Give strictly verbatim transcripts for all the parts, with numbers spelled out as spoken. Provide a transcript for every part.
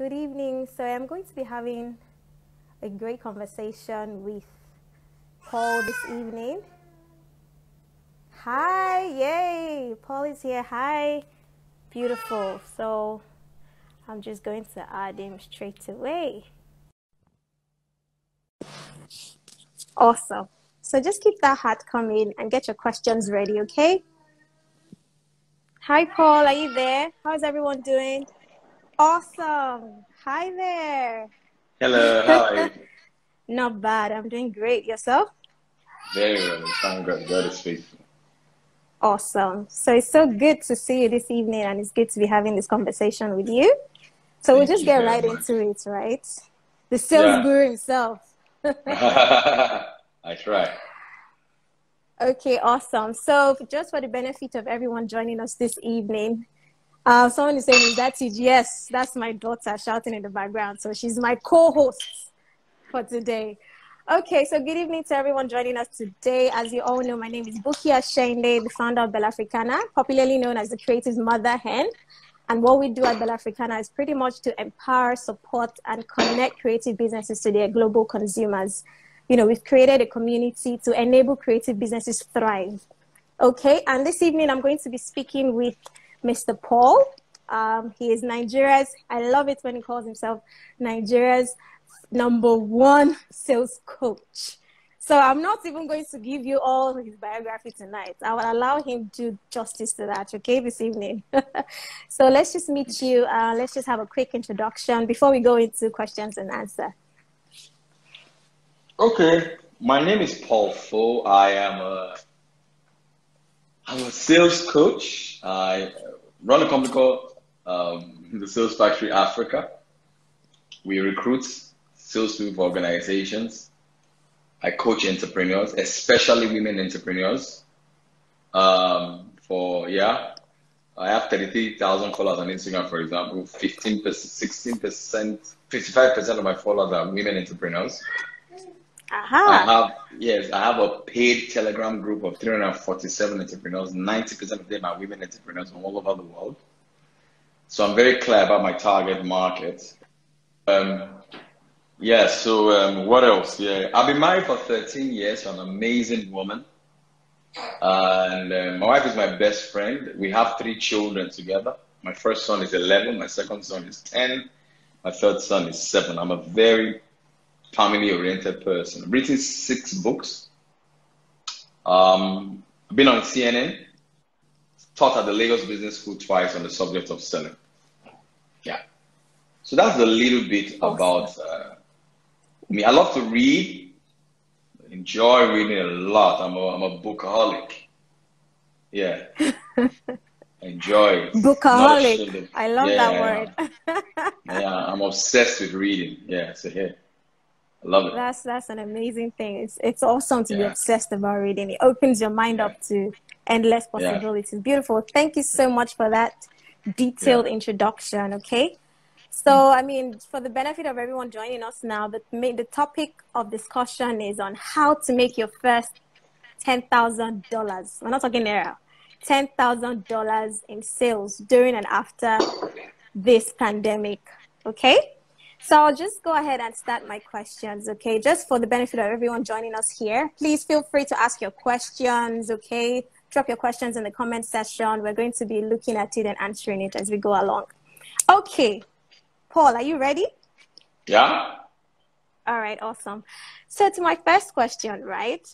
Good evening. So I'm going to be having a great conversation with Paul this evening. Hi, yay, Paul is here. Hi, beautiful. So I'm just going to add him straight away. Awesome. So just keep that heart coming and get your questions ready, okay? Hi, Paul, are you there? How's everyone doing? Awesome. Hi there. Hello, how are you? Not bad. I'm doing great. Yourself? Very well. Thank God. God is faithful. Awesome. So it's so good to see you this evening, and it's good to be having this conversation with you. So Thank we'll just get right much. into it, right? The sales yeah. guru himself. I try. Okay, awesome. So just for the benefit of everyone joining us this evening, Uh, someone is saying, is that you? Yes, that's my daughter shouting in the background. So she's my co-host for today. Okay, so good evening to everyone joining us today. As you all know, my name is Buki Ashenne, the founder of Bellafricana, popularly known as the creative mother hen. And what we do at Bellafricana is pretty much to empower, support, and connect creative businesses to their global consumers. You know, we've created a community to enable creative businesses to thrive. Okay, and this evening I'm going to be speaking with Mister Paul. Um, he is Nigeria's, I love it when he calls himself Nigeria's number one sales coach. So I'm not even going to give you all his biography tonight. I will allow him to do justice to that, okay, this evening. So let's just meet you. Uh, let's just have a quick introduction before we go into questions and answer. Okay. My name is Paul Fo. I am a I'm a sales coach. I run a company called um, the Sales Factory Africa. We recruit salespeople for organizations. I coach entrepreneurs, especially women entrepreneurs. Um, for yeah, I have thirty-three thousand followers on Instagram, for example. fifteen percent, sixteen percent, fifty-five percent of my followers are women entrepreneurs. Aha. I have, yes, I have a paid Telegram group of three hundred forty-seven entrepreneurs. ninety percent of them are women entrepreneurs from all over the world. So I'm very clear about my target market. Um, yeah, so um, what else? Yeah, I've been married for thirteen years. I'm an amazing woman. And uh, my wife is my best friend. We have three children together. My first son is eleven. My second son is ten. My third son is seven. I'm a very family-oriented person. I've written six books. Um, I've been on C N N, taught at the Lagos Business School twice on the subject of selling. Yeah. So that's a little bit about uh, me. I love to read, enjoy reading a lot. I'm a, I'm a bookaholic. Yeah. Enjoy. Bookaholic. I love yeah, that word. Yeah, I'm obsessed with reading. Yeah, so here. Yeah. I love it. That's, that's an amazing thing. It's, it's awesome to yeah. be obsessed about reading. It opens your mind yeah. up to endless possibilities. Yeah. Beautiful. Thank you so much for that detailed yeah. introduction, okay? So, mm. I mean, for the benefit of everyone joining us now, the, the topic of discussion is on how to make your first ten thousand dollars. We're not talking error. ten thousand dollars in sales during and after this pandemic, okay? So I'll just go ahead and start my questions, okay? Just for the benefit of everyone joining us here, please feel free to ask your questions, okay? Drop your questions in the comment section. We're going to be looking at it and answering it as we go along. Okay, Paul, are you ready? Yeah. All right, awesome. So to my first question, right?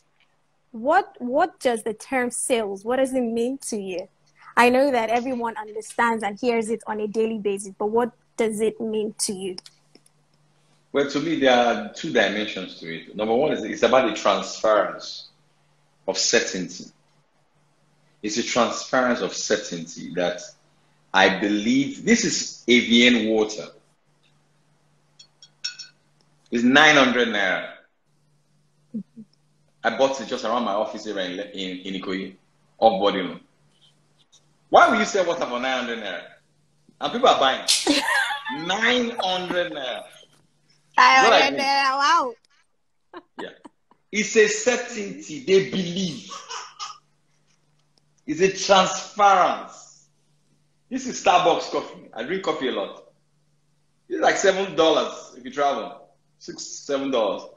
What, what does the term sales, what does it mean to you? I know that everyone understands and hears it on a daily basis, but what does it mean to you? Well, to me, there are two dimensions to it. Number one is it's about the transference of certainty. It's a transference of certainty that I believe this is avian water. It's nine hundred naira. Mm-hmm. I bought it just around my office here in in, in Ikoyi, off boarding room. Why will you sell water for nine hundred naira? And people are buying nine hundred naira. I mean. Wow. Yeah. It's a certainty. They believe. It's a transference. This is Starbucks coffee. I drink coffee a lot. It's like like seven dollars if you travel, six, seven dollars.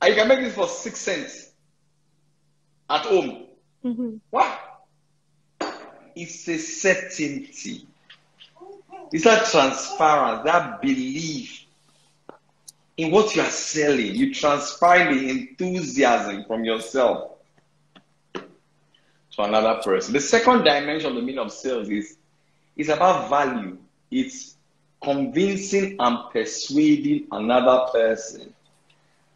And you can make this for six cents at home. Mm-hmm. What? It's a certainty. It's that transparency, that belief in what you are selling. You transpire the enthusiasm from yourself to another person. The second dimension of the meaning of sales is it's about value. It's convincing and persuading another person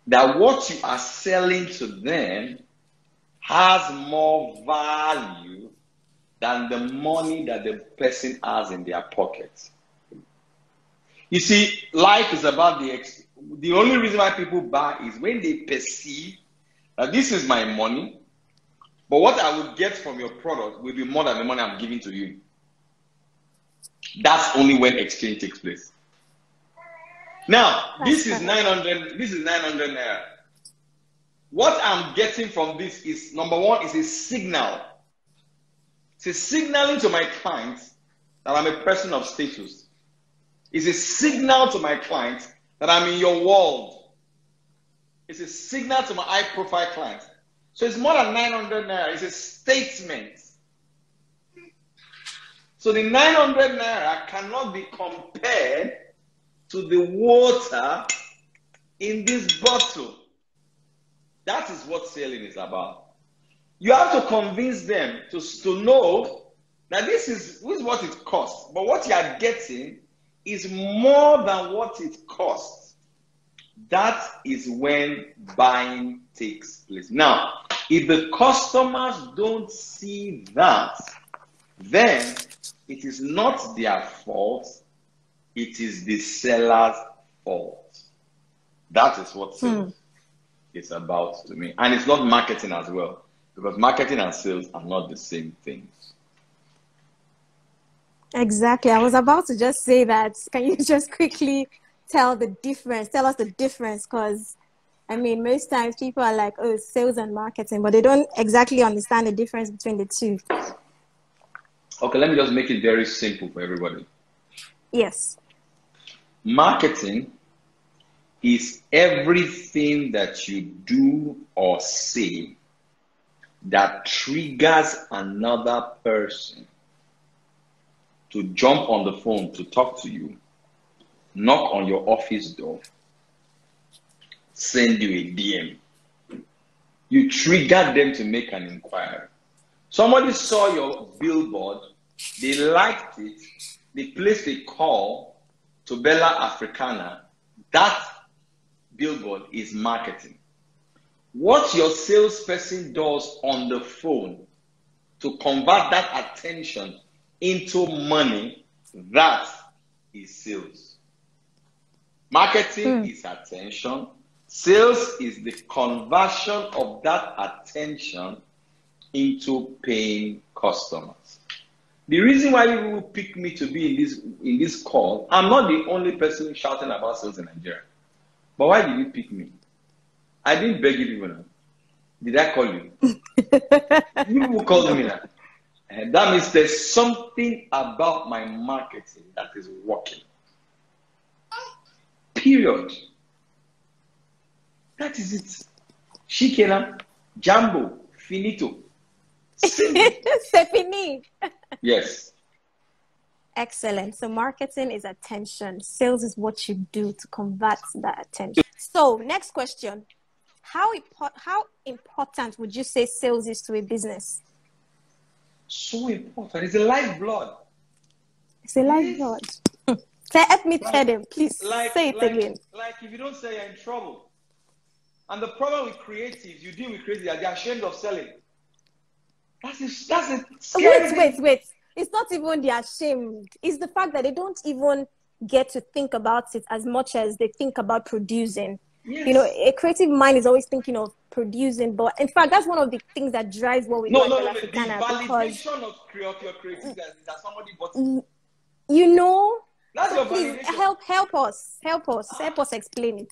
that what you are selling to them has more value than the money that the person has in their pocket. You see, life is about the ex the only reason why people buy is when they perceive that this is my money, but what I would get from your product will be more than the money I'm giving to you. That's only when exchange takes place. Now, this is nine hundred, this is nine hundred naira. What I'm getting from this is, number one, is a signal. It's a signaling to my clients that I'm a person of status. It's a signal to my clients that I'm in your world. It's a signal to my high-profile clients. So it's more than nine hundred naira. It's a statement. So the nine hundred naira cannot be compared to the water in this bottle. That is what selling is about. You have to convince them to, to know that this is, this is what it costs, but what you are getting is more than what it costs. That is when buying takes place. Now, if the customers don't see that, then it is not their fault, it is the seller's fault. That is what sales mm. is about to me. And it's not marketing as well, because marketing and sales are not the same things. Exactly. I was about to just say that. Can you just quickly tell the difference, tell us the difference? Because, I mean, most times people are like, oh, sales and marketing, but they don't exactly understand the difference between the two. Okay, let me just make it very simple for everybody. Yes. Marketing is everything that you do or say that triggers another person to jump on the phone to talk to you, knock on your office door, send you a D M. You trigger them to make an inquiry. Somebody saw your billboard, they liked it, they placed a call to Bellafricana. That billboard is marketing. What your salesperson does on the phone to convert that attention into money, that is sales. Marketing mm. is attention. Sales is the conversion of that attention into paying customers. The reason why people pick me to be in this in this call, I'm not the only person shouting about sales in Nigeria. But why did you pick me? I didn't beg you people now. Did I call you? You called me now. And that means there's something about my marketing that is working. Period. That is it. Shikena, Jambo, Finito. C'est fini. Yes. Excellent. So marketing is attention. Sales is what you do to convert that attention. So next question. How, impo how important would you say sales is to a business? So important. It's a lifeblood. It's a lifeblood. Let me like, tell them, please like, say it like, again. Like if you don't sell, you're in trouble. And the problem with creatives, you deal with creatives, they're ashamed of selling. That's a, that's a scary wait, thing. wait, wait. It's not even they're ashamed. It's the fact that they don't even get to think about it as much as they think about producing. Yes. You know, a creative mind is always thinking of producing, but in fact, that's one of the things that drives what we do. No, no, no, no. The validation of your creativity that somebody bought it. You know, that's so your please validation. help, help us, help us, ah. help us explain it.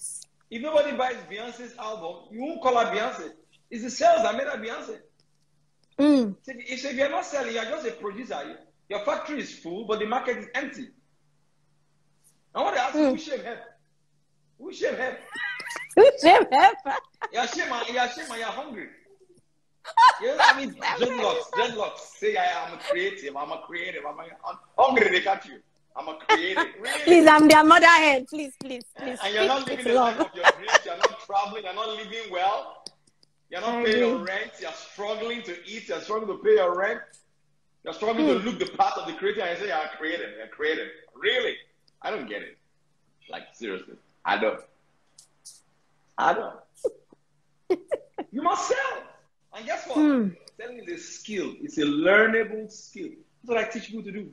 If nobody buys Beyonce's album, you won't call her Beyonce. It's the sales that made her Beyonce. Mm. So if, if you're not selling, you're just a producer. Your factory is full, but the market is empty. I want to ask you, who shame her? Who shame her? Who shame her? You're shame, you're shame, you're hungry. You know what I mean? Dreadlocks, dreadlocks. Say, I am a creative, I'm a creative, I'm a hungry, they catch you. I'm a creative. Really? Please, I'm their motherhead. Please, please, please. And you're not living the life of your dreams. You're not traveling. You're not living well. You're not paying your rent. You're struggling to eat. You're struggling to pay your rent. You're struggling mm. to look the path of the creator and say, you're creative. You're creative. Really? I don't get it. Like, seriously. I don't. I don't. You must sell. And guess what? Mm. Selling is a skill. It's a learnable skill. That's what I teach people to do.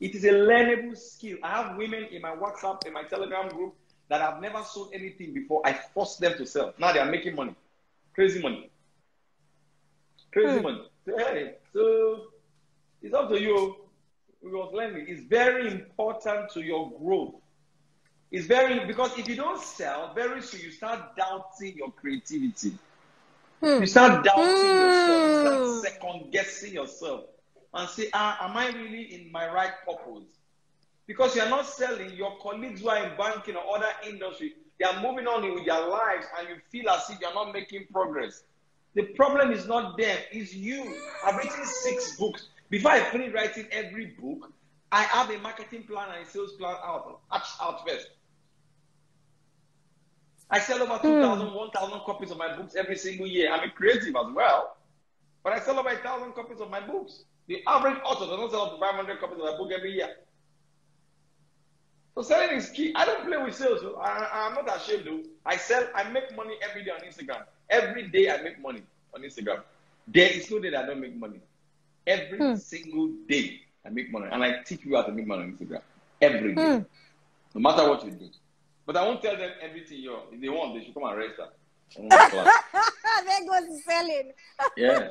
It is a learnable skill. I have women in my WhatsApp, in my Telegram group that have never sold anything before. I forced them to sell. Now they are making money. Crazy money. Crazy hmm. money. Hey, so it's up to you. We must learn it. It's very important to your growth. It's very, because if you don't sell, very soon you start doubting your creativity. Hmm. You start doubting hmm. yourself. You start second guessing yourself. And say, ah, am I really in my right purpose? Because you're not selling, your colleagues who are in banking or other industry, they are moving on with their lives and you feel as if you're not making progress. The problem is not them, it's you. I've written six books. Before I finish writing every book, I have a marketing plan and a sales plan out, out first. I sell over two thousand, one thousand copies of my books every single year. I'm a creative as well, but I sell over one thousand copies of my books. The average author does not sell up to five hundred copies of a book every year. So selling is key. I don't play with sales. So I, I'm not ashamed though. I sell, I make money every day on Instagram. Every day I make money on Instagram. There is no day that I don't make money. Every hmm. single day I make money. And I teach you how to make money on Instagram. Every day. Hmm. No matter what you do. But I won't tell them everything. Yo. If they want, they should come and register. There goes selling. Yeah.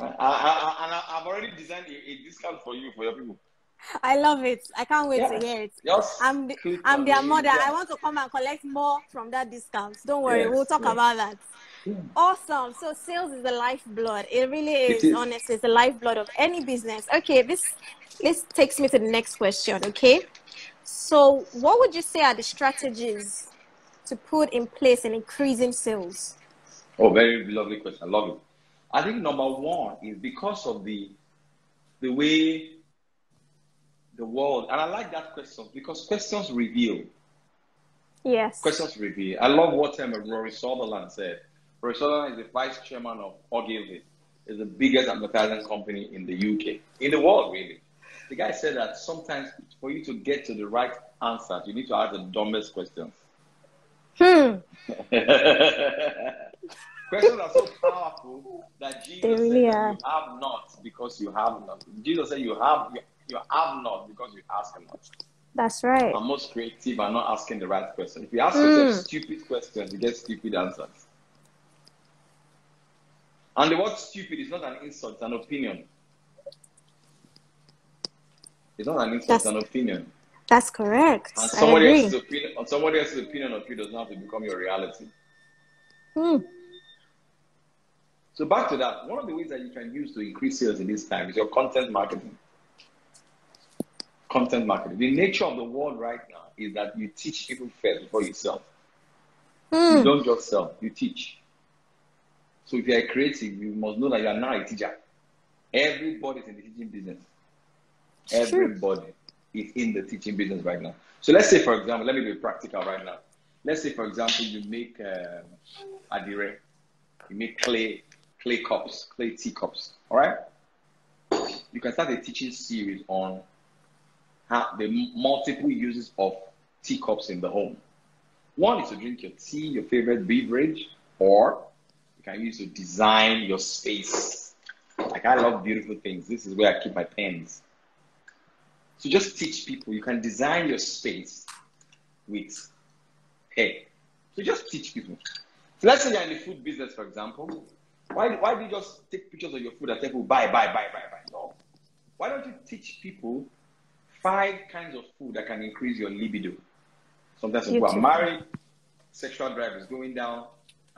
I, I, I, I've already designed a, a discount for you, for your people. I love it. I can't wait yeah. to hear it. Yes. I'm, the, I'm their mother. Yeah. I want to come and collect more from that discount. Don't worry. Yes. We'll talk yes. about that. Yeah. Awesome. So sales is the lifeblood. It really is, it is. Honestly. It's the lifeblood of any business. Okay. This, this takes me to the next question. Okay. So what would you say are the strategies to put in place in increasing sales? Oh, very lovely question. I love it. I think number one is because of the the way the world, and I like that question because questions reveal. Yes. Questions reveal. I love what um, Rory Sutherland said. Rory Sutherland is the vice chairman of Ogilvy. It's the biggest advertising company in the U K, in the world really. The guy said that sometimes for you to get to the right answer, you need to ask the dumbest questions. Hmm. Questions are so powerful that Jesus really said that you have not because you have not. Jesus said you have you, you have not because you ask not. That's right. And most creative are not asking the right question. If you ask mm. yourself stupid questions, you get stupid answers. And the word stupid is not an insult, it's an opinion. It's not an insult, that's, it's an opinion. That's correct. And somebody else's opinion, and somebody else's opinion of you does not have to become your reality. Hmm. So back to that, one of the ways that you can use to increase sales in this time is your content marketing. Content marketing. The nature of the world right now is that you teach people first before you sell. Mm. You don't just sell, you teach. So if you are creative, you must know that you are now a teacher. Everybody's in the teaching business. Everybody is in the teaching business right now. So let's say, for example, let me be practical right now. Let's say, for example, you make um, adire. You make clay. Clay cups, clay teacups. All right. You can start a teaching series on how the multiple uses of teacups in the home. One is to drink your tea, your favorite beverage, or you can use to design your space. Like I love beautiful things. This is where I keep my pens. So just teach people. You can design your space with hey. So just teach people. So let's say you're in the food business, for example. Why, why do you just take pictures of your food and tell people, buy, buy, buy, buy, buy? No. Why don't you teach people five kinds of food that can increase your libido? Sometimes people are married, sexual drive is going down,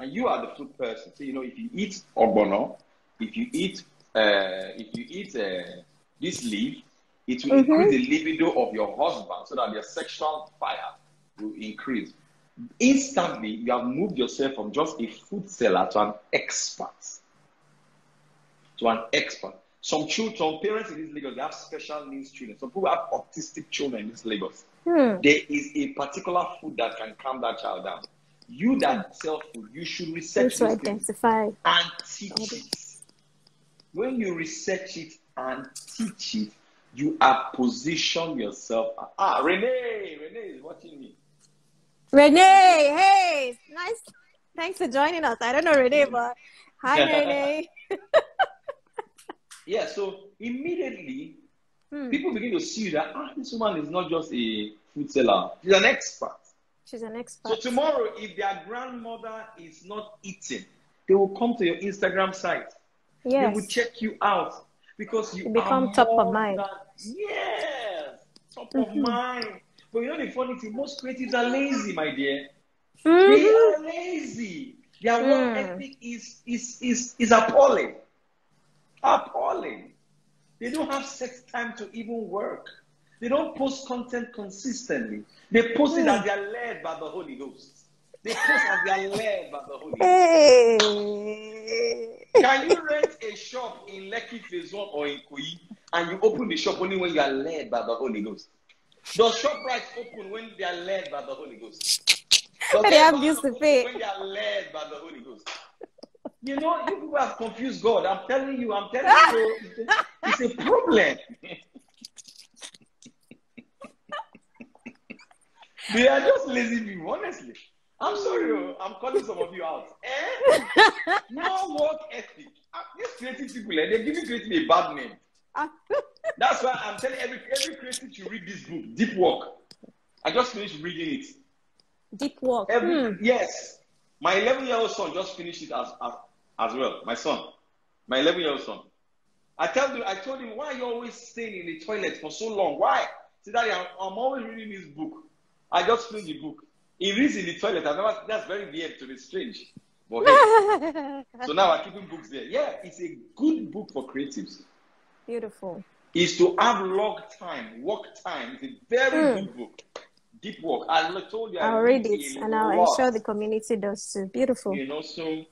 and you are the food person. So, you know, if you eat ogbono, if you eat, uh, if you eat uh, this leaf, It will mm-hmm. increase the libido of your husband so that your sexual fire will increase. Instantly, you have moved yourself from just a food seller to an expert. To an expert. Some children, some parents in this Lagos, they have special needs children. Some people have autistic children in this Lagos. Hmm. There is a particular food that can calm that child down. You that sell food, you should research it identify. and teach it. When you research it and teach it, you are positioned yourself. Ah, Renee, Renee is watching me. Renee, hey, nice. Thanks for joining us. I don't know Renee, but hi, Renee. Yeah, so immediately, hmm. people begin to see that ah, this woman is not just a food seller. She's an expert. She's an expert. So tomorrow, if their grandmother is not eating, they will come to your Instagram site. Yes. They will check you out because you, you become are top of mind. Than, yes, top mm-hmm. of mind. But you know the funny thing, most creatives are lazy, my dear. Mm-hmm. They are lazy. Their mm. work ethic is is is is appalling. Appalling. They don't have sex time to even work. They don't post content consistently. They post mm. it as they are led by the Holy Ghost. They post as they are led by the Holy Ghost. Hey. Can you rent a shop in Lekki Fezon or in Koyi and you open the shop only when you are led by the Holy Ghost? Does ShopRite open when they are led by the Holy Ghost? Does they have used to pay when they are led by the Holy Ghost? You know, you people have confused God. I'm telling you, I'm telling you, it's a problem. They are just lazy people, honestly. I'm sorry, I'm calling some of you out. Eh? No work ethic. These creative people, eh, they're giving creative a bad name. That's why I'm telling every every creative to read this book, Deep Work. I just finished reading it. Deep Work. Every, hmm. Yes. My eleven-year-old son just finished it as, as as well. My son, my eleven-year-old son. I tell you, I told him, why are you always staying in the toilet for so long? Why? See, Daddy, I'm, I'm always reading this book. I just finished the book. He reads in the toilet. I've never, that's very weird to me, strange. But hey. So now I'm keeping books there. Yeah, it's a good book for creatives. Beautiful. It's to have log time, work time. It's a very mm. good book. Deep Work. I told you. I I'll read it and I'll lot. ensure the community does too. Beautiful. You know, so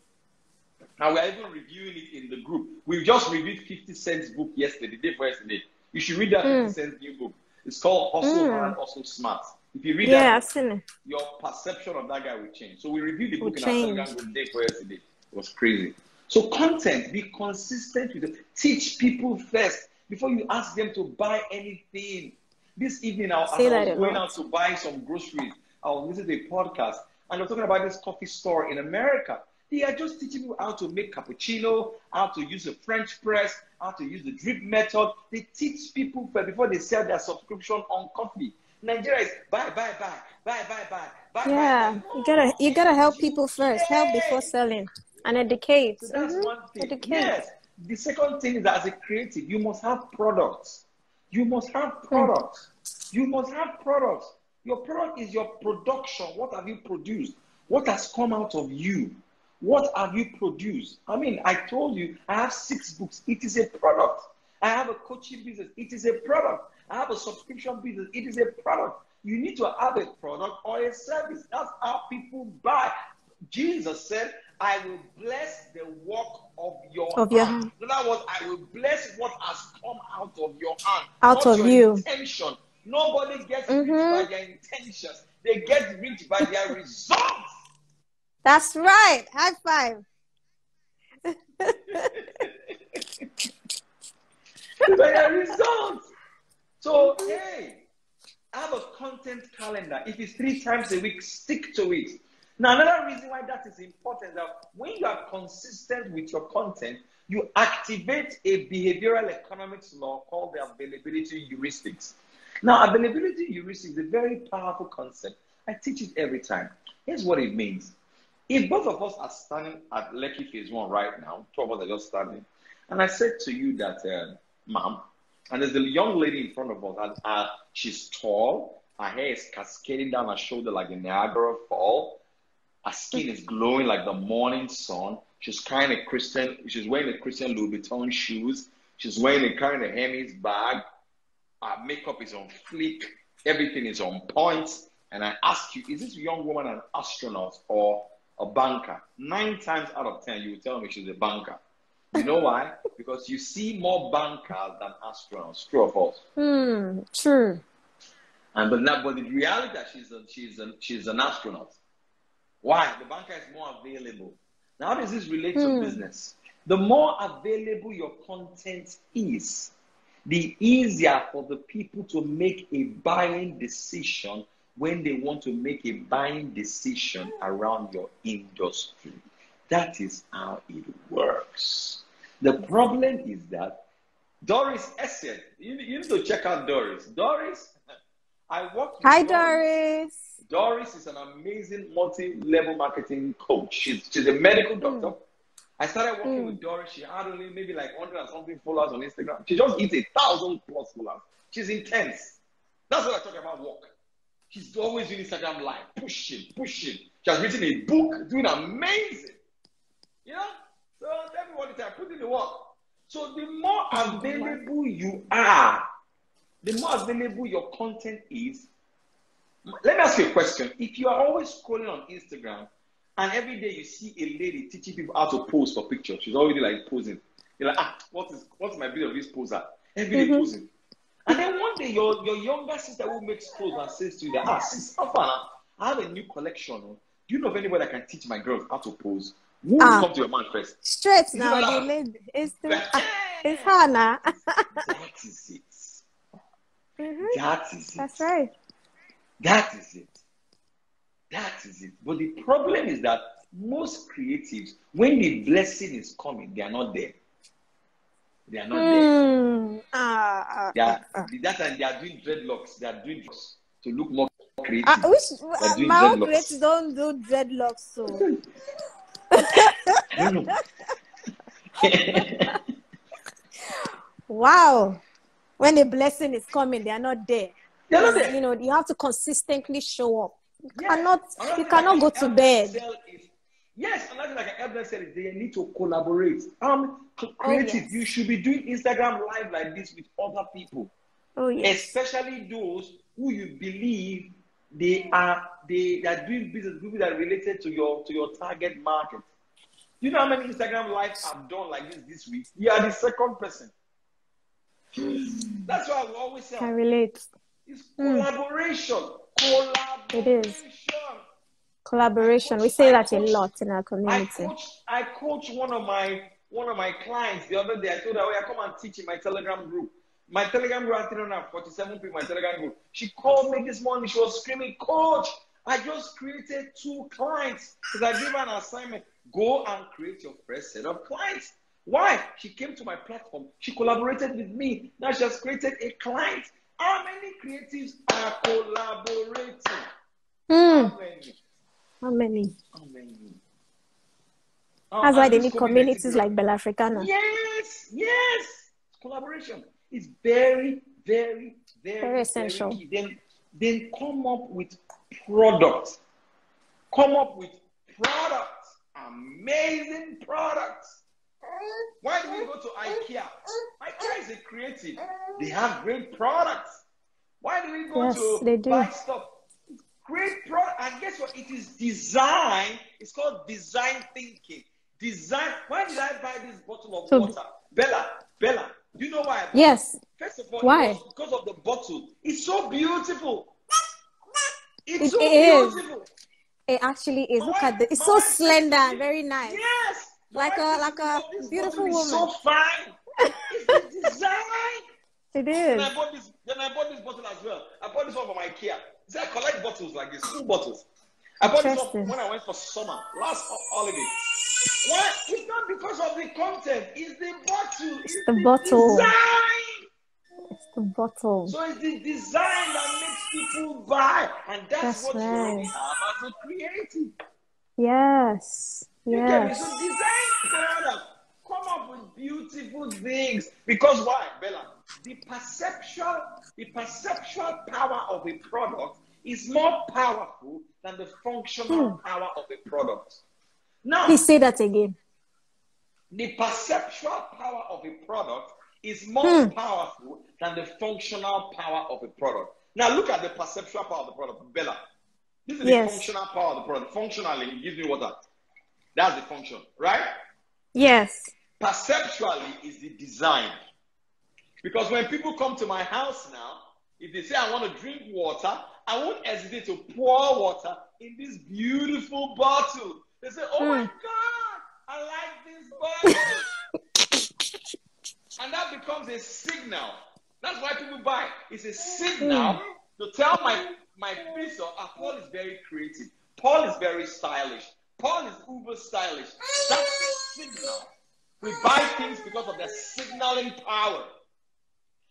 now we're even reviewing it in the group. We just reviewed fifty Cent's book yesterday, day for yesterday. You should read that mm. fifty Cent's new book. It's called Hustle mm. and Hustle Smart. If you read yeah, that, I've seen it. Your perception of that guy will change. So we reviewed the book we'll in our second group day for yesterday. It was crazy. So content, be consistent with it. Teach people first before you ask them to buy anything. This evening, I, I was going out to buy some groceries. I was listening to a podcast, and they're talking about this coffee store in America. They are just teaching you how to make cappuccino, how to use a French press, how to use the drip method. They teach people before they sell their subscription on coffee. Nigeria is buy, buy, buy, buy, buy, buy, buy. Yeah, buy. you gotta you gotta help people first. Help before selling, and educate. So that's mm-hmm. one thing. Educate. Yes. The second thing is that as a creative, you must have products. You must have products. You must have products. Your product is your production. What have you produced? What has come out of you? What have you produced? I mean, I told you, I have six books. It is a product. I have a coaching business. It is a product. I have a subscription business. It is a product. You need to have a product or a service. That's how people buy. Jesus said, I will bless the work of your of your hand. hand. In other words, I will bless what has come out of your hand. Out Not of your you. Intention. Nobody gets mm-hmm. rich by their intentions. They get rich by their results. That's right. High five. By their results. So, hey, have a content calendar. If it's three times a week, stick to it. Now, another reason why that is important is that when you are consistent with your content, you activate a behavioral economics law called the availability heuristics. Now, availability heuristics is a very powerful concept. I teach it every time. Here's what it means. If both of us are standing at Lekki Phase one right now, two of us are just standing, and I said to you that, uh, ma'am, and there's a young lady in front of us, and uh, she's tall, her hair is cascading down her shoulder like a Niagara Fall. Her skin is glowing like the morning sun. She's kind of Christian. She's wearing a Christian Louis Vuitton shoes. She's wearing a kind of Hermes bag. Our makeup is on fleek. Everything is on point. And I ask you, is this young woman an astronaut or a banker? Nine times out of ten, you will tell me she's a banker. You know why? Because you see more bankers than astronauts. True or false? Hmm. True. And but now, but the reality that she's a, she's a, she's an astronaut. Why? The banker is more available. Now, how does this relate mm. to business? The more available your content is, the easier for the people to make a buying decision when they want to make a buying decision around your industry. That is how it works. The problem is that Doris Essien, you, you need to check out Doris. Doris, I worked with Hi, Doris. Doris. Doris is an amazing multi-level marketing coach. She's, she's a medical doctor. Mm. I started working mm. with Doris. She had only maybe like one hundred and something followers on Instagram. She just hit a thousand plus followers. She's intense. That's what I talk about work. She's always doing Instagram live, pushing, pushing. She has written a book, doing amazing. You know? So tell me what time, put in the work. So the more available you are, the more available your content is. Let me ask you a question. If you are always scrolling on Instagram and every day you see a lady teaching people how to pose for pictures, she's already like posing. You're like, ah, what is, what's my video of this poser? Every day mm-hmm. posing. And then one day your, your younger sister will make clothes and says to you that, ah, sis, I have a new collection. Do you know of anybody that can teach my girls how to pose? Who will uh, come to your mind first? Straight you now. You lady. It's, the, uh, it's Hannah. That is it. Mm-hmm. That is it. That's right. That is it. That is it. But the problem is that most creatives, when the blessing is coming, they are not there. They are not mm. there. Uh, uh, they are, uh, uh. That time they are doing dreadlocks. They are doing dreadlocks to look more creative. Uh, which, uh, my own creatives don't do dreadlocks, so. No, no. Wow. When a blessing is coming, they are not there. They're not there. You know, you have to consistently show up. You yeah. cannot, another you cannot go to bed. Is, yes, another like I can ever said, they need to collaborate. Um, creative. Oh, yes. You should be doing Instagram live like this with other people. Oh yes. Especially those who you believe they are they, they are doing business, people that are related to your to your target market. You know how many Instagram lives I've done like this this week? You are the second person. That's why we always say I relate. It's collaboration. Mm. Collaboration. It is. Collaboration. Coach, we say I that coach, a lot in our community. I coach, I coach one of my one of my clients the other day. I told her, oh, I come and teach in my Telegram group. My Telegram group had three hundred forty-seven people in my Telegram group. She called me this morning. She was screaming, Coach, I just created two clients. Because I gave her an assignment. Go and create your first set of clients. Why? She came to my platform. She collaborated with me. Now she has created a client. How many creatives are collaborating? Mm. How many? How many? How many? How That's why they need communities like Bellafricana. Yes, yes. Collaboration is very, very, very, very essential. Very then, then come up with products. Come up with products. Amazing products. Why do we go to IKEA? IKEA is a creative. They have great products. Why do we go yes, to buy stuff? Great product. And guess what? It is design. It's called design thinking. Design. Why did I buy this bottle of so, water? Bella, Bella. Do you know why? I bought yes. It? First of all, why? It was because of the bottle. It's so beautiful. It's it so is. beautiful. It actually is. Oh, Look at the. It's so slender. It. Very nice. Yes. Like a like a beautiful woman. So fine. It's the design. It is. And I bought this. Then I bought this bottle as well. I bought this one from IKEA. See, I collect bottles like this, two bottles. I bought this one when I went for summer last holiday. Why? It's not because of the content. It's the bottle. It's, it's the, the bottle. Design. It's the bottle. So it's the design that makes people buy, and that's, that's what right. you have as a creative. Yes. Yes. So design product. Come up with beautiful things. Because why, Bella? The perceptual, the perceptual power of a product is more powerful than the functional hmm. power of a product. Now, please say that again. The perceptual power of a product is more mm. powerful than the functional power of a product. Now look at the perceptual power of the product. Bella, this is yes. the functional power of the product. Functionally, it gives me water. That's the function, right? Yes. Perceptually is the design. Because when people come to my house now, if they say, I want to drink water, I won't hesitate to pour water in this beautiful bottle. They say, oh mm. my God, I like this bottle. And that becomes a signal. That's why people buy. It's a signal to tell my, my piece of, ah, Paul is very creative. Paul is very stylish. Paul is uber stylish. That's the signal. We buy things because of the signaling power.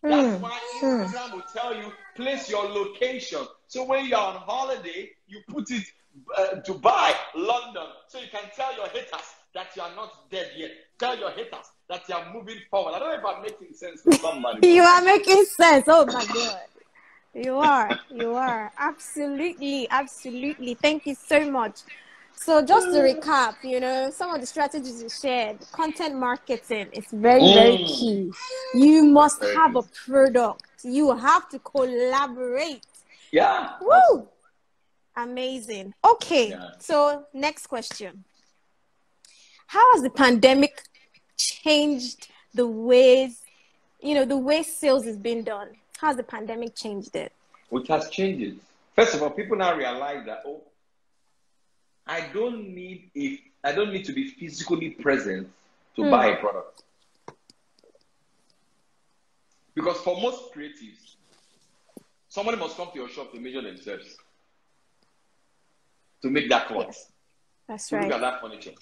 That's why Instagram will tell you, place your location. So when you're on holiday, you put it uh, Dubai, London. So you can tell your haters that you are not dead yet. Tell your haters that you are moving forward. I don't know if I'm making sense to somebody. You are making sense. Oh, my God. You are. You are. Absolutely. Absolutely. Thank you so much. So just to recap, you know, some of the strategies you shared, content marketing is very, mm. very key. You must very have good. a product. You have to collaborate. Yeah. Woo! Amazing. Okay. Yeah. So next question. How has the pandemic changed the ways, you know, the way sales is being done? How has the pandemic changed it? It has changed it. First of all, people now realize that, oh, I don't need if I don't need to be physically present to mm. buy a product. Because for most creatives, somebody must come to your shop to measure themselves to make that cloth. Yes. That's to right. Look at that furniture.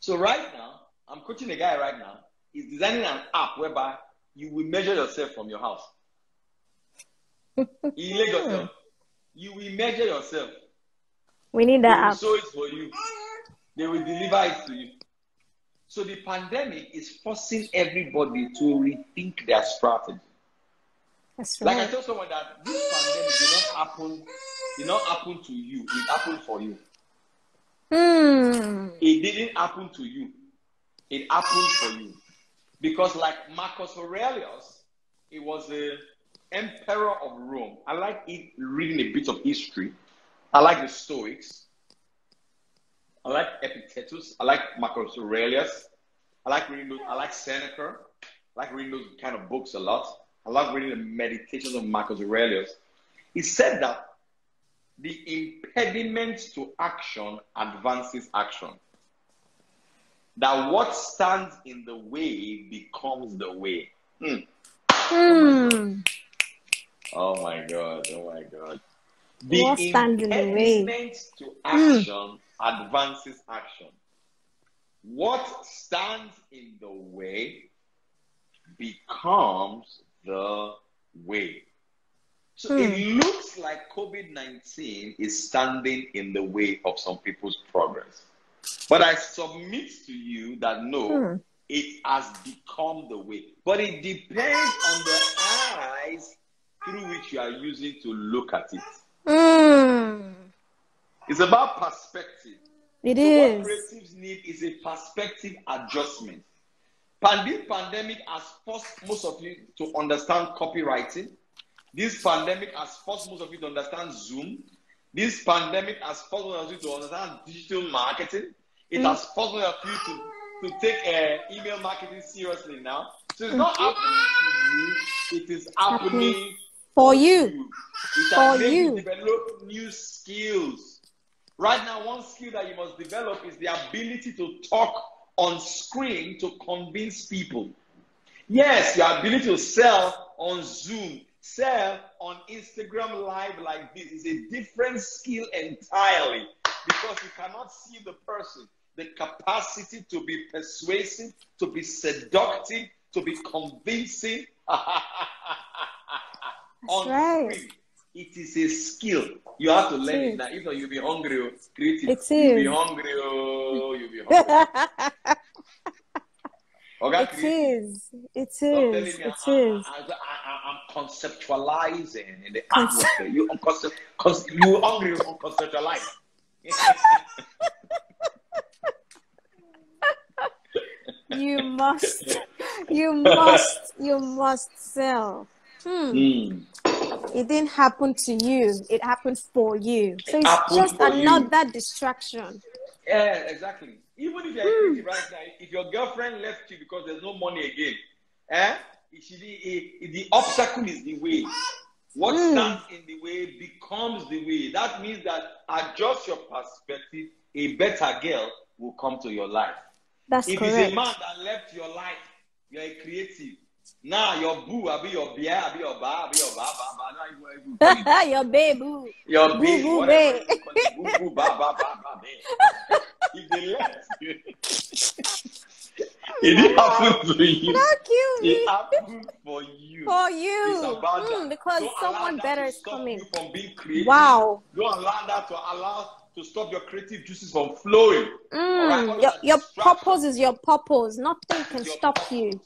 So right now, I'm coaching a guy right now. He's designing an app whereby you will measure yourself from your house. In Lagos, you will measure yourself. We need that app. They will show it for you. They will deliver it to you. So the pandemic is forcing everybody to rethink their strategy. That's right. Like I told someone that this pandemic did not happen, did not happen to you. It happened for you. Mm. It didn't happen to you. It happened for you. Because like Marcus Aurelius, he was the emperor of Rome. I like it, reading a bit of history. I like the Stoics. I like Epictetus. I like Marcus Aurelius. I like reading those. I like Seneca. I like reading those kind of books a lot. I love reading the Meditations of Marcus Aurelius. He said that the impediment to action advances action. That what stands in the way becomes the way. Hmm. Mm. Oh my God. Oh my God. The impediment to action mm. advances action. What stands in the way becomes the way. So mm. it looks like COVID nineteen is standing in the way of some people's progress. But I submit to you that no, mm. it has become the way. But it depends on the eyes through which you are using to look at it. Mm. It's about perspective. It so is. What creatives need is a perspective adjustment. This pandemic has forced most of you to understand copywriting. This pandemic has forced most of you to understand Zoom. This pandemic has forced most of you to understand digital marketing. It mm. has forced most of you to, to take uh, email marketing seriously now. So it's mm. not happening to you. It is happening okay. for you. you. It has made you develop new skills. Right now, one skill that you must develop is the ability to talk on screen to convince people. Yes, your ability to sell on Zoom, sell on Instagram Live like this is a different skill entirely because you cannot see the person. The capacity to be persuasive, to be seductive, to be convincing. That's right. Screen. It is a skill. You have to learn it now. If not, you'll be hungry. Creative. It is. You'll be hungry. Oh, you'll be hungry. Okay, it creative. is. It Stop is. Me, it I, is. I, I, I, I'm conceptualizing in the Concept atmosphere. You concept, concept, you're hungry. You conceptualize. You must. You must, you must sell. Hmm. Mm. It didn't happen to you. It happened for you. So it it's just another you. distraction. Yeah, exactly. Even if you're mm. right now, if your girlfriend left you because there's no money again, eh? If she, if, if the obstacle is the way. What mm. stands in the way becomes the way. That means that adjust your perspective. A better girl will come to your life. That's if correct. If it's a man that left your life, you're a creative. Now nah, your boo, I'll be your beer, I'll be your bar, I'll be your ba ba ba. Now your babe, boo. Your babe, boo, babe. Boo, boo, ba ba ba ba ba. If they left you, it didn't happen to you. It happened for you. For you. Mm, because Don't someone better is coming. From being creative. Wow. Don't allow that to allow to stop your creative juices from flowing. Mm, right, your your purpose is your purpose. Nothing can stop purpose. you.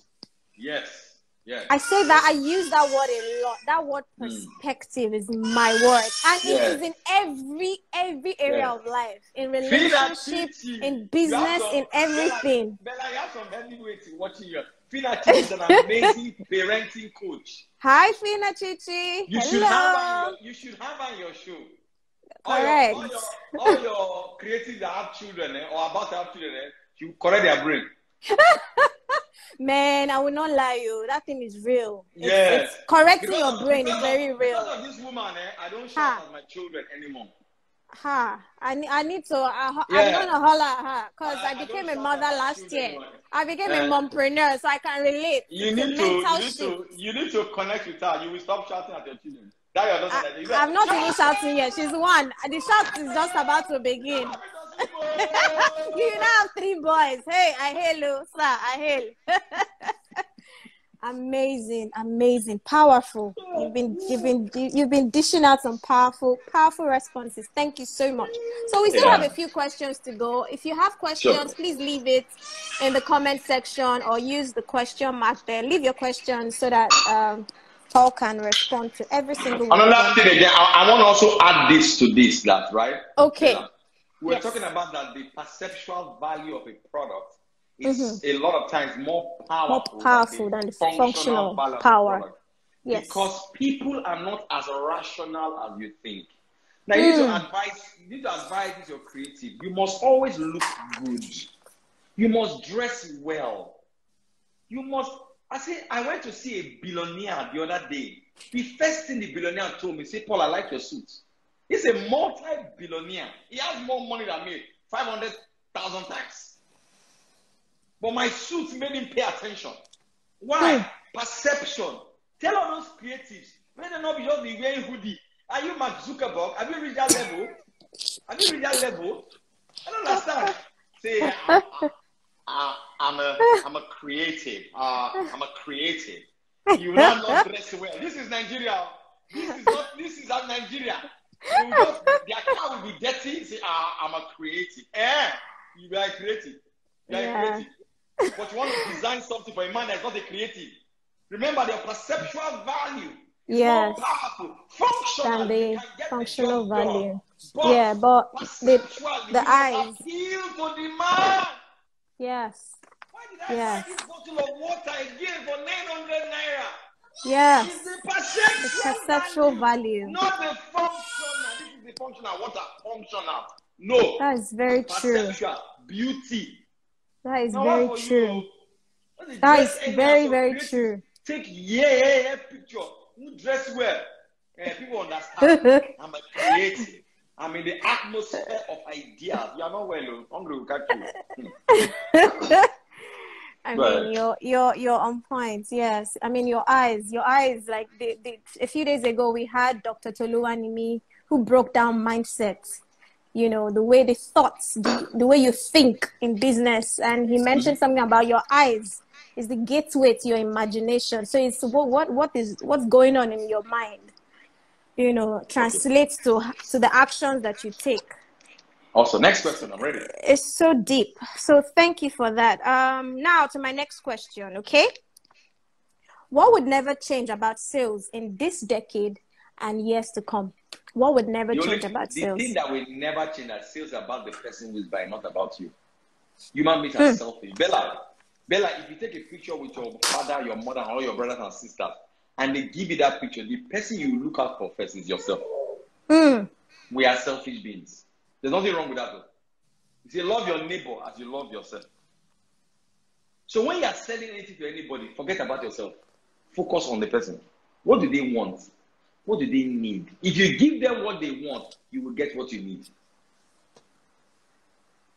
Yes. Yes. I say that I use that word a lot. That word perspective mm. is my word, and yes. it is in every every area yes. of life, in relationship, in business, some, in everything. Bella, Bella, you have some heavyweights watching you. Fina Chichi is an amazing parenting coach. Hi, Fina Chichi. You Hello. should have her in your, you should have her in your show. Correct. All your, all your, all your creatives that have children eh, or about to have children, eh, you correct their brain. Man, I will not lie you. That thing is real. It's, yes. it's correcting because your brain is very of, real. Because of this woman, eh, I don't shout at my children anymore. Ha! I, I need to. I, yeah. I'm going to holler at her because I, I became I a mother last year. Anymore. I became yeah. a mompreneur, so I can relate. You need, to, you, need to, you need to connect with her. You will stop shouting at your children. That you're not I, you I'm not even shouting yet. She's one. The shout is just about to begin. You now have three boys. Hey, I hail you, sir. I hail. Amazing, amazing, powerful. You've been, you've been, you've been dishing out some powerful, powerful responses. Thank you so much. So we still yeah. have a few questions to go. If you have questions, sure. please leave it in the comment section or use the question mark there. Leave your questions so that um, Paul can respond to every single one. Another thing again, I, I want to also add this to this, that right? Okay. Yeah. We're yes. talking about that the perceptual value of a product is mm-hmm. a lot of times more powerful, more powerful than, than the functional, functional power. Yes. Because people are not as rational as you think. Now, mm. you need to advise, you need to advise if you're creative. You must always look good. You must dress well. You must, I say, I went to see a billionaire the other day. The first thing the billionaire told me, say, Paul, I like your suit. He's a multi-billionaire. He has more money than me, five hundred thousand times. But my suit made him pay attention. Why? Mm. Perception. Tell all those creatives, let them not be just be wearing hoodie. Are you Mark Zuckerberg? Have you reached that level? Have you reached that level? I don't understand. Say, I'm, I'm, I'm, a, I'm a creative. Uh, I'm a creative. You will not dress well. This is Nigeria. This is not, this is not Nigeria. You know, their car will be dirty. Say, ah, I'm a creative. Eh? You are creative. You are yeah. creative. But you want to design something for a man that's not a creative. Remember, their perceptual value is yes. more powerful. Functional, they functional value. But yeah, but the, the eyes appeal to the man. Yes. Why did I yes. buy this bottle of water again for nine hundred naira? Yes. It's the perceptual, the perceptual value. value. Not the functional. This is the functional. What are functional? No. That is very true. Beauty. That is now, very true. You, that is very, very beauty? true. Take yeah, yeah, yeah picture. You dress well. Uh, people understand. I'm a creative. I'm in the atmosphere of ideas. You are not well. Hungry, we can't do. I right. mean, you're, you're, you're on point, yes. I mean, your eyes, your eyes, like, they, they, a few days ago, we had Doctor Toluwanimi, who broke down mindsets, you know, the way the thoughts, the, the way you think in business. And he mentioned something about your eyes is the gateway to your imagination. So it's what, what, what is, what's going on in your mind, you know, translates to, to the actions that you take. Also, next question, I'm ready. It's so deep. So thank you for that. Um, now to my next question, okay? What would never change about sales in this decade and years to come? What would never the change only, about the sales? The thing that will never change at sales is about the person who's buying, not about you. Human beings are hmm. selfish. Bella, Bella, if you take a picture with your father, your mother, and all your brothers and sisters, and they give you that picture, the person you look out for first is yourself. Mm. We are selfish beings. There's nothing wrong with that, though. You see, love your neighbor as you love yourself. So when you are selling anything to anybody, forget about yourself. Focus on the person. What do they want? What do they need? If you give them what they want, you will get what you need.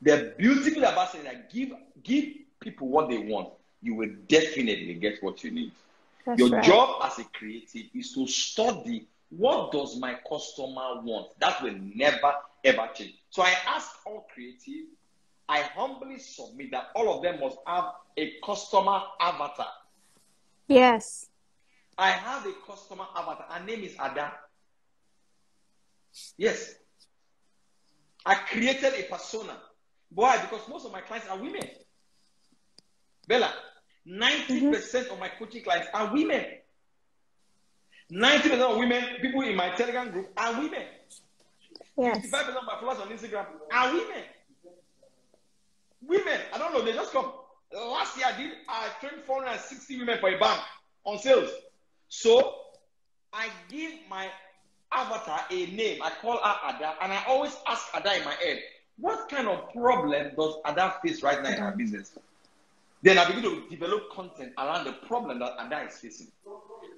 The beauty about saying that give, give people what they want, you will definitely get what you need. That's Your right. job as a creative is to study what does my customer want. That will never, ever change. So I ask all creatives, I humbly submit that all of them must have a customer avatar. Yes. I have a customer avatar. Her name is Ada. Yes. I created a persona. Why? Because most of my clients are women. Bella, ninety percent mm-hmm. of my coaching clients are women. ninety percent of women, people in my Telegram group are women. Yes. fifty-five percent of my followers on Instagram are women. Women, I don't know, they just come. Last year I did, I trained four hundred sixty women for a bank on sales. So I give my avatar a name. I call her Ada, and I always ask Ada in my head, what kind of problem does Ada face right now in her business? Then I begin to develop content around the problem that Ada is facing.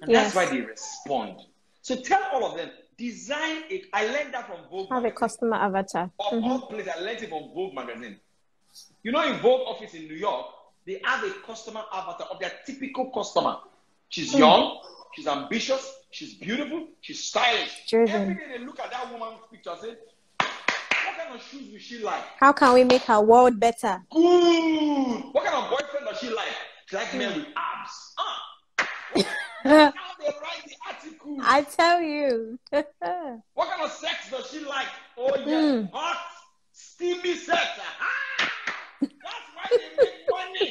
And yes. that's why they respond. So tell all of them, design it. I learned that from Vogue. Have a customer avatar. Of mm-hmm. all places, I learned it from Vogue magazine. You know, in Vogue office in New York, they have a customer avatar of their typical customer. She's young, she's ambitious, she's beautiful, she's stylish. Driven. Every day they look at that woman's picture and say, what kind of shoes will she like? How can we make her world better? Good. What kind of boyfriend does she like? She likes mm. men with abs. Uh. How they write the article? I tell you. What kind of sex does she like? Oh, yes, mm. hot, steamy sex. Aha! That's why they make money.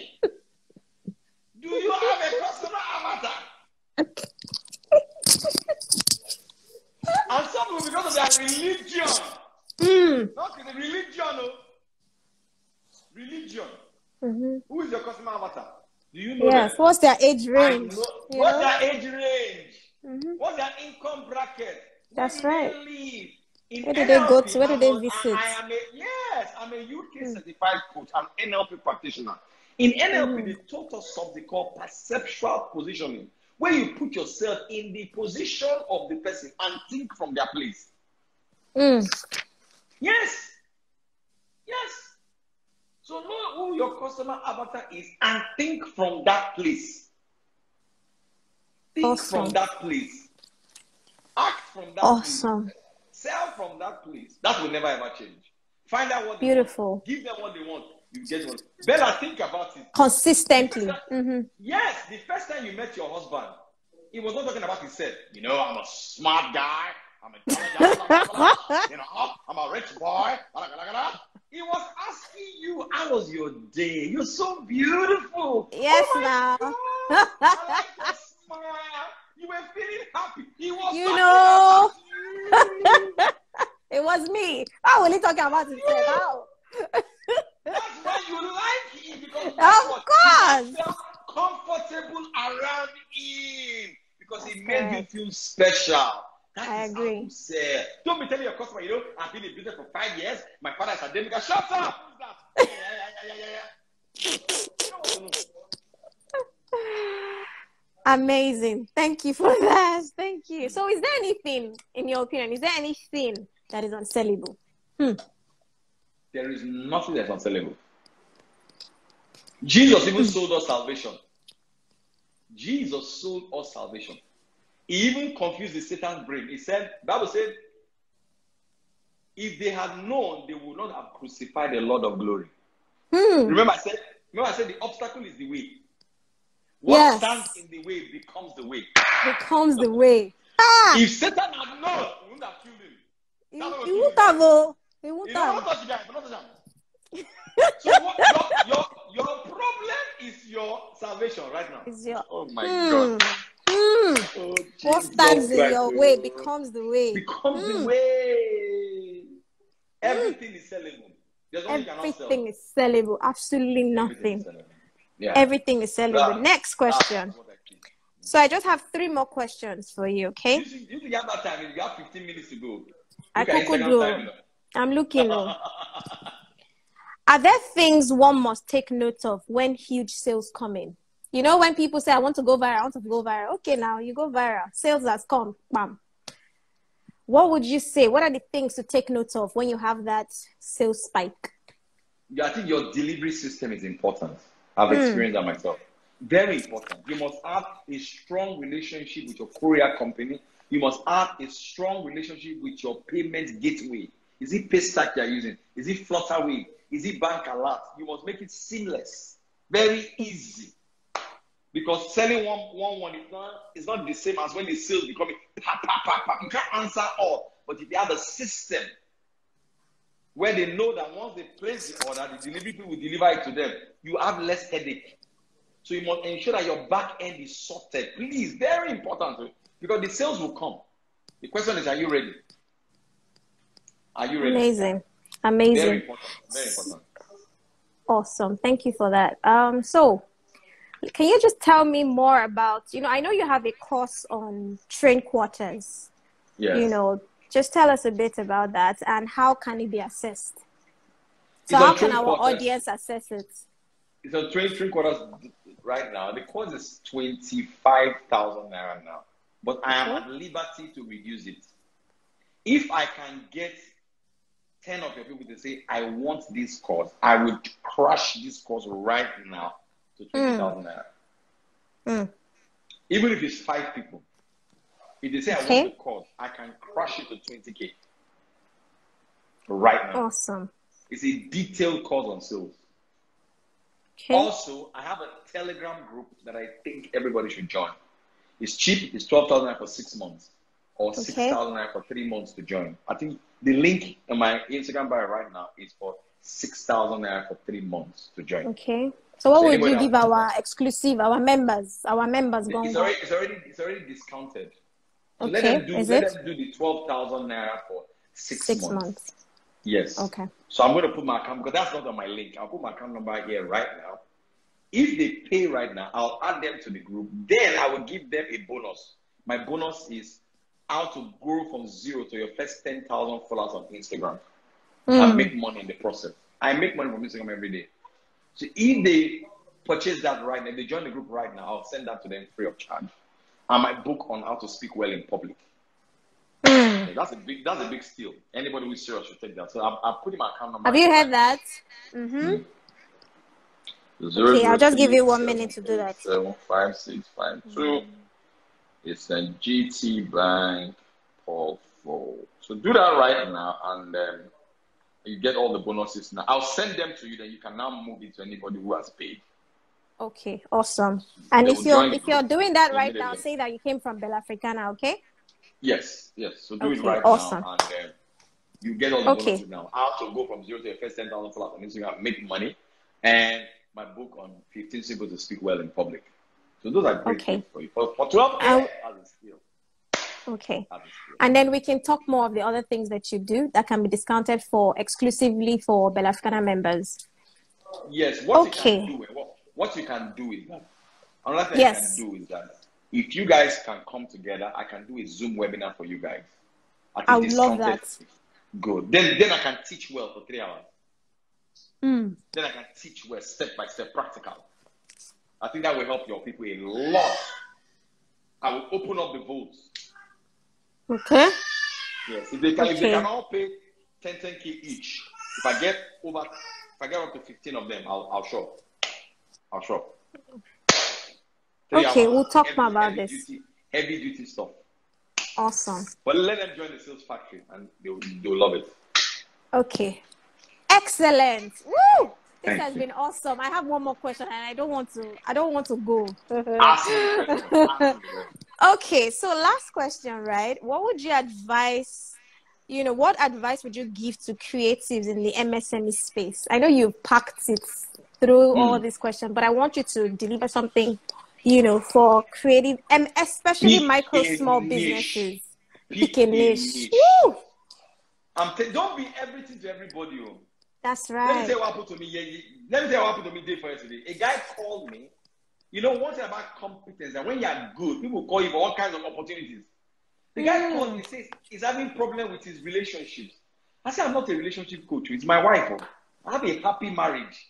Do you have a customer avatar? And some people, because of their religion, mm. not the religion, no. religion. Mm-hmm. Who is your customer avatar? Do you know? Yes. Them? What's their age range? Know, what's know? their age range? Mm-hmm. What's their income bracket? That's Where right. They In Where do they go to? Where do they visit? I, I am a, yes, I'm a U K mm. certified coach. I'm an N L P practitioner. In N L P, mm. they taught us something called perceptual positioning, where you put yourself in the position of the person and think from their place. Mm. Yes. Yes. So know who your customer avatar is and think from that place. Think awesome. from that place. Act from that awesome. place. Sell from that place. That will never ever change. Find out what they Beautiful. want. Give them what they want. You get what. Bella, think about it. Consistently. The time, mm-hmm. Yes, the first time you met your husband, he was not talking about himself. You know, I'm a smart guy. I'm a you know, I'm a rich boy. He was asking you, how was your day? You're so beautiful. Yes, oh now. God, I like your smile. You were feeling happy. He was you know. You. It was me. How will he talk about himself? How? That's why you like him, because of course. You comfortable around him because That's he made right. you feel special. That I is agree. Don't be telling your customer, you know, I've been in business for five years. My father is a demigod. Shut up! yeah, yeah, yeah, yeah, yeah. Amazing. Thank you for that. Thank you. So is there anything, in your opinion, is there anything that is unsellable? Hmm. There is nothing that's unsellable. Jesus even sold us salvation. Jesus sold us salvation. He even confused the Satan's brain. He said, Bible said, if they had known, they would not have crucified the Lord of glory. Hmm. Remember I said, remember I said the obstacle is the way. What yes. stands in the way becomes the way. Becomes the way. Ah. If Satan had known, he wouldn't have killed him. He wouldn't have. He wouldn't have. So what, your, your, your problem is your salvation right now. It's your, oh my mm, God. Mm, oh, what stands in like your way God. becomes the way. Becomes mm. the way. Everything mm. is sellable. There's nothing Everything you cannot sell. is sellable. Absolutely nothing. Yeah. Everything is selling. Yeah. The next question. Ah, so I just have three more questions for you, okay? You should, you should have that time. You have fifteen minutes to go. I could do. I'm looking. Are there things one must take note of when huge sales come in? You know, when people say, I want to go viral, I want to go viral. Okay, now you go viral. Sales has come. Bam. What would you say? What are the things to take note of when you have that sales spike? Yeah, I think your delivery system is important. I've experienced mm. that myself. Very important. You must have a strong relationship with your courier company. You must have a strong relationship with your payment gateway. Is it Paystack you're using? Is it Flutterwave? Is it Bank Alert? You must make it seamless. Very easy. Because selling one one, one is not, it's not the same as when the sales becoming pa, pa, pa, pa. You can't answer all. But if you have a system where they know that once they place the order, the delivery people will deliver it to them, you have less headache. So you must ensure that your back end is sorted. Really, it's very important because the sales will come. The question is, are you ready? Are you ready? Amazing. Amazing. Very important. Very important. Awesome. Thank you for that. Um, so can you just tell me more about, you know, I know you have a course on train quarters. Yes. You know, just tell us a bit about that and how can it be assessed? So how can our audience assess it? It's on train, train quarters right now. The course is twenty-five thousand naira now, but I am okay. at liberty to reduce it. If I can get ten of your people to say, I want this course, I would crush this course right now. twenty thousand mm. naira. Mm. Even if it's five people, if they say okay. I want the course, I can crush it to twenty K right now. Awesome. It's a detailed course on sales. Okay. Also, I have a Telegram group that I think everybody should join. It's cheap. It's twelve thousand naira for six months or okay. six thousand naira for three months to join. I think the link in my Instagram bio right now is for six thousand naira for three months to join. Okay. So what so would you give our exclusive, our members, our members going? It's already, it's already, it's already discounted. So okay. Let them do, Is let it? them do the twelve thousand naira for six, six months. months. Yes. Okay. So I'm going to put my account, because that's not on my link. I'll put my account number here right now. If they pay right now, I'll add them to the group. Then I will give them a bonus. My bonus is how to grow from zero to your first ten thousand followers on Instagram. Mm. I make money in the process. I make money from Instagram every day. So if they purchase that right now, they join the group right now, I'll send that to them free of charge. And my book on how to speak well in public. Mm. Yeah, that's a big, that's a big steal. Anybody who's serious should take that. So I'll, I'll put in my account number. Have you heard time. that? Mm-hmm. Zero, okay, I'll just give you one minute to do that. Seven five six five two. Mm. It's a G T Bank Paul Fo. So do that right now, and then. Um, You get all the bonuses now. I'll send them to you, then you can now move it to anybody who has paid. Okay, awesome. And they if you're if you're doing that right now, say that you came from Bellafricana, okay? Yes, yes. So do okay, it right awesome. now, and then uh, you get all the okay. bonuses now. How to go from zero to your first ten thousand followers on Instagram, make money, and my book on fifteen people to speak well in public. So those are great okay. for you. For, for twelve, as a skill. Okay. And then we can talk more of the other things that you do that can be discounted for exclusively for Bellafricana members. Yes. What okay. you can do, what, what you can do is that, another thing yes. I can do is that if you guys can come together, I can do a Zoom webinar for you guys. I, I would love that. Good. Then, then I can teach well for three hours. Mm. Then I can teach well step by step, practical. I think that will help your people a lot. I will open up the votes. Okay. Yes. If they can, okay. if they can all pay ten, ten K each. If I get over, if I get up to fifteen of them, I'll, I'll show. I'll show. Three okay, hours. we'll talk heavy, more about heavy this. Duty, heavy duty stuff. Awesome. But let them join the sales factory, and they'll, they'll love it. Okay. Excellent. Woo! This Thank has you. been awesome. I have one more question, and I don't want to. I don't want to go. Okay, so last question, right? What would you advise, you know, what advice would you give to creatives in the M S M E space? I know you packed it through mm. all these questions, but I want you to deliver something, you know, for creative, and especially Pick micro, small niche. businesses. Pick Pick a niche. niche. Woo! Um, don't be everything to everybody. That's right. Let me tell you what happened to me. Let me tell you what happened to me day for yesterday. A guy called me. You know, one thing about competence, that when you are good, people call you for all kinds of opportunities. The guy mm. called me, says he's having problem with his relationships. I said, I'm not a relationship coach. It's my wife. I have a happy marriage.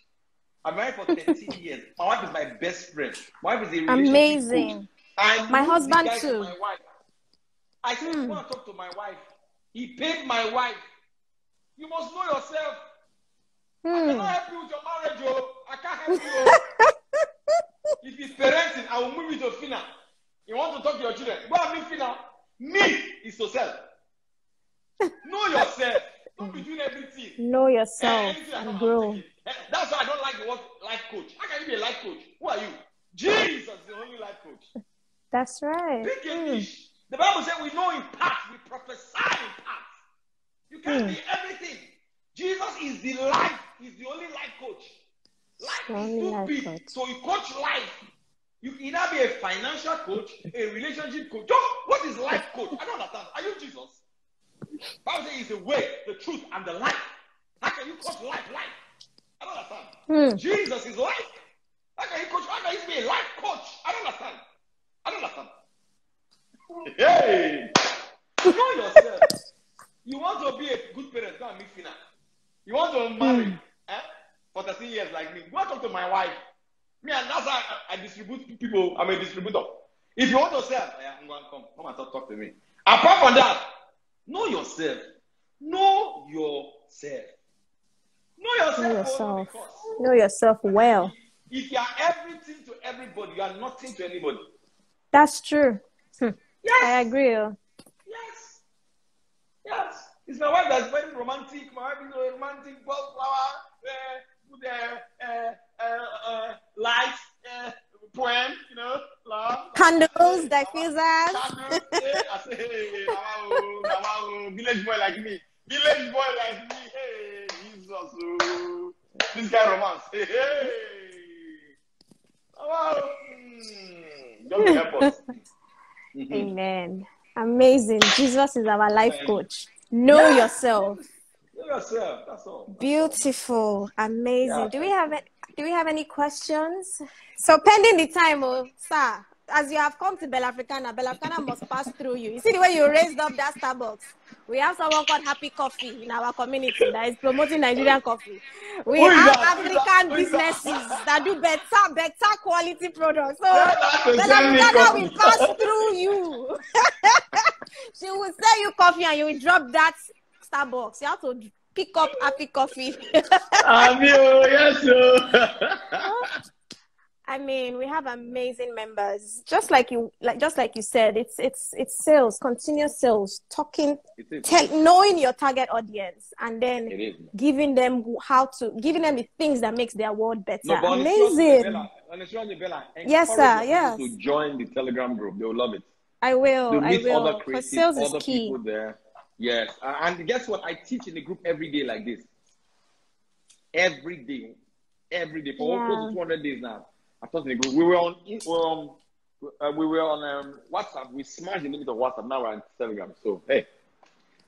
I'm married for thirteen years. My wife is my best friend. My wife is a relationship Amazing. Coach. I my husband too. My wife. I said, mm. I want to talk to my wife. He paid my wife. You must know yourself. Mm. I cannot help you with your marriage, yo. I can't help you. If it's parenting, I will move you to Fina. You want to talk to your children? Go and meet Fina. Me is to sell. Know yourself. Don't be doing everything. Know yourself and grow. That's why I don't like the word life coach. How can you be a life coach? Who are you? Jesus is the only life coach. That's right. Big English. Mm. The Bible says we know in part, we prophesy in part. You can't mm. be everything. Jesus is the life. He's the only life coach. Life Strongly is too big. Coach. So you coach life. You either be a financial coach, a relationship coach. Don't, what is life coach? I don't understand. Are you Jesus? The Bible says he's the way, the truth, and the life. How can you coach life? Life. I don't understand. Mm. Jesus is life. How can you coach? How can you be a life coach? I don't understand. I don't understand. Hey! Know yourself. You want to be a good parent, go and meet Fina. You want to marry mm. eh? for thirteen years like me. Go and talk to my wife. Me and that's how I, I distribute people. I'm a distributor. If you want to sell, yeah, I'm going to come. Come and talk, talk to me. Apart from that, know yourself. Know yourself. Know yourself. Know yourself, know yourself well. If you are everything to everybody, you are nothing to anybody. That's true. Hmm. Yes. I agree. Yes. Yes. It's my wife that's very romantic. My wife is a romantic, wallflower, uh, uh, uh, uh, uh, light, uh, poem, you know, love. Candles, diffusers. Candles. I say, hey, wow, village boy like me. Village boy like me. Hey, Jesus. Oh. This guy romance. Hey, hey. Wow. Mm. Don't help us. Mm-hmm. Amen. Amazing. Jesus is our life coach. Know yes. yourself. Know yourself. That's all. That's Beautiful. All. Amazing. Yeah. Do we have any, do we have any questions? So pending the time, oh, sir, as you have come to Bellafricana, Bellafricana must pass through you. You see the way you raised up that Starbucks. We have someone called Happy Coffee in our community that is promoting Nigerian coffee. We Who have African Who businesses that? that do better, better quality products. So Bellafricana will pass through you. She will sell you coffee and you will drop that Starbucks. You have to pick up Happy Coffee. I'm you, yes, sir. I mean, we have amazing members. Just like you, like just like you said, it's it's it's sales, continuous sales, talking, knowing your target audience, and then giving them how to, giving them the things that makes their world better. No, but amazing. Bella, yes, sir. Yes. To join the Telegram group, they will love it. I will. I will. Because sales is key. There. Yes, and guess what? I teach in a group every day like this. Every day, every day for yeah. close to two hundred days now. I thought we were on we were on, uh, we were on um, WhatsApp. We smashed the limit of WhatsApp. Now we're on Telegram. So hey,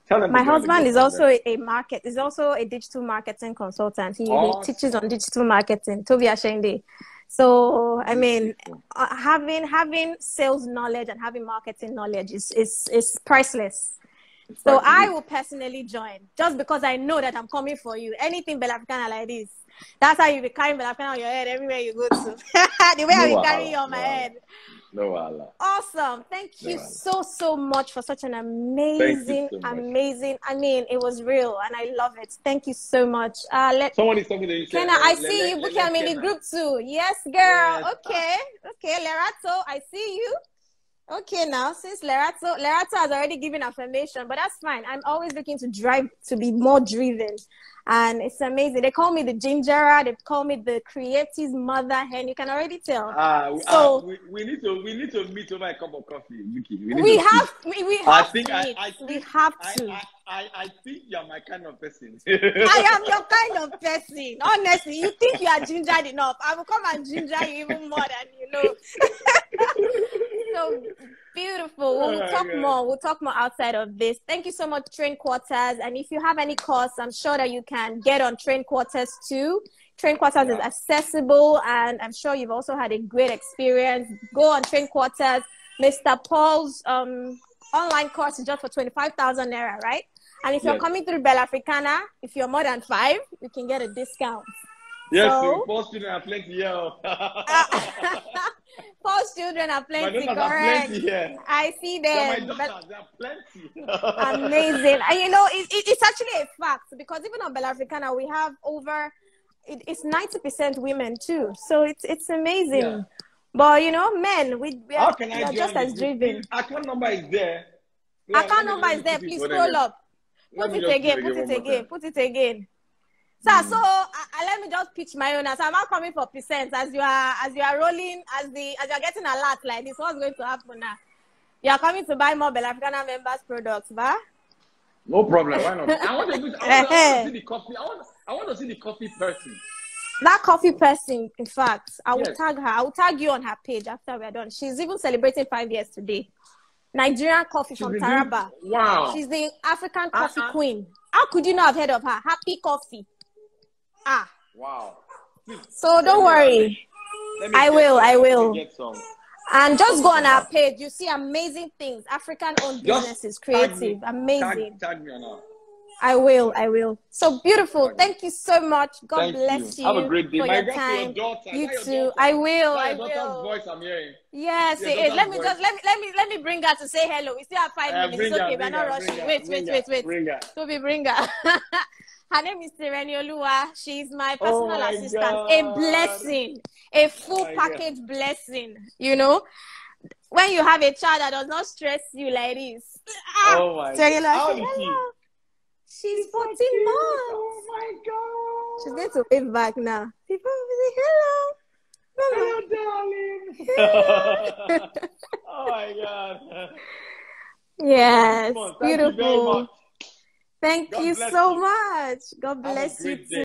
tell them. My husband is also there. a market. Is also a digital marketing consultant. He, oh. he teaches on digital marketing. Toby Ashendi. So I mean, uh, having having sales knowledge and having marketing knowledge is is is priceless. It's so priceless. I will personally join just because I know that I'm coming for you. Anything Bellafricana like this. That's how you be carrying Bellafricana on your head everywhere you go to. The way no I be carrying you on no my head. No Allah. Awesome. Thank you no so, so much for such an amazing, so amazing. I mean, it was real and I love it. Thank you so much. Uh, let, Someone is talking to you. Kenna, I see let, you. Buki, I'm in the group too. Yes, girl. Yes. Okay. Okay, Lerato, I see you. Okay, now, since Lerato, Lerato has already given affirmation, but that's fine. I'm always looking to drive, to be more driven. And it's amazing. They call me the ginger. They call me the creative's mother hen. You can already tell. Uh, so uh, we, we need to we need to meet over a cup of coffee, Buki. We, we have we, we have I think to. I, I think, we have to. I, I, I think you're my kind of person. I am your kind of person. Honestly, you think you are gingered enough. I will come and ginger you even more than you know. so beautiful. We'll, we'll talk oh, more. We'll talk more outside of this. Thank you so much, Train Quarters. And if you have any course, I'm sure that you can get on Train Quarters too. Train Quarters yeah. is accessible, and I'm sure you've also had a great experience. Go on Train Quarters. Mister Paul's um, online course is just for twenty-five thousand naira, right? And if you're yes. coming through Bellafricana, if you're more than five, you can get a discount. Yes, so, Paul's children are plenty here. uh, Paul's children are plenty, correct. Are plenty here. I see them. They're my daughters, they're plenty. Amazing. And you know, it, it, it's actually a fact, because even on Bellafricana, we have over, it, it's ninety percent women too. So it's, it's amazing. Yeah. But you know, men, we, we are, we are just as driven. Account number is there. Yeah, account number is there. Please scroll up. Put it again, put it again, put it again. Sir, so uh, let me just pitch my own. So I'm not coming for percent. As you are, as you are rolling, as the, as you are getting a lot like this, what's going to happen now? You are coming to buy more Bellafricana members products, bah? No problem. Why not? I want to, I want to, I want to see the coffee. I want, I want to see the coffee person. That coffee person, in fact, I will yes. tag her. I will tag you on her page after we're done. She's even celebrating five years today. Nigerian coffee She's from Taraba. Doing... Wow. She's the African coffee uh -uh. queen. How could you not have heard of her? Happy Coffee. Ah. Wow. So don't worry. I will. Some. I will. And just go on our page. You see amazing things. African-owned businesses, creative, tag amazing. Tag, tag me on her. I will, I will. So beautiful. Thank you so much. God Thank bless you. you. Have a great day. For your time. Your you too. Your I will. I will. Your voice I'm hearing. Yes, your it is. Let me voice. just let me let me let me bring her to say hello. We still have five uh, minutes. It's okay, we're not rushing. Her, wait, wait, her, wait, wait, wait. Toby, bring her. Her name is Serenyolua. She's my personal oh my assistant. God. A blessing, a full oh package God. blessing. You know, when you have a child that does not stress you like this. Oh my God. She's fourteen months. Oh my God. She's going to wave back now. People will say, hello. Hello, darling. Hello. Oh my God. Yes. Beautiful. Thank you so much. God bless you too.